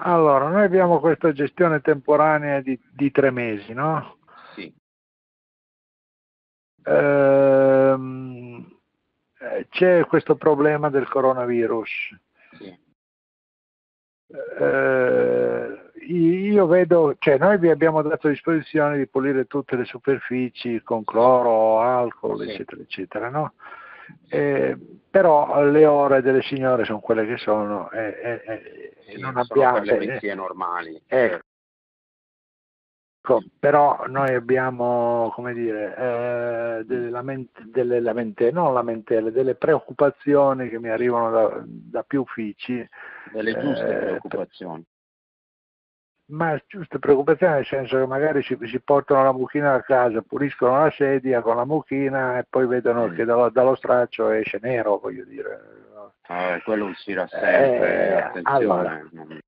Allora, noi abbiamo questa gestione temporanea di 3 mesi, no? Sì. C'è questo problema del coronavirus. Sì. Io vedo, cioè noi vi abbiamo dato a disposizione di pulire tutte le superfici con cloro, alcol, sì, eccetera, eccetera, no? Però le ore delle signore sono quelle che sono, sì, non abbiamo le pulizie normali. Ecco, però noi abbiamo, come dire, delle preoccupazioni che mi arrivano da più uffici. Delle giuste preoccupazioni. Ma giuste preoccupazioni nel senso che magari si portano la mucchina a casa, puliscono la sedia con la mucchina e poi vedono che dallo straccio esce nero, voglio dire. Quello uscirà sempre, attenzione. Allora,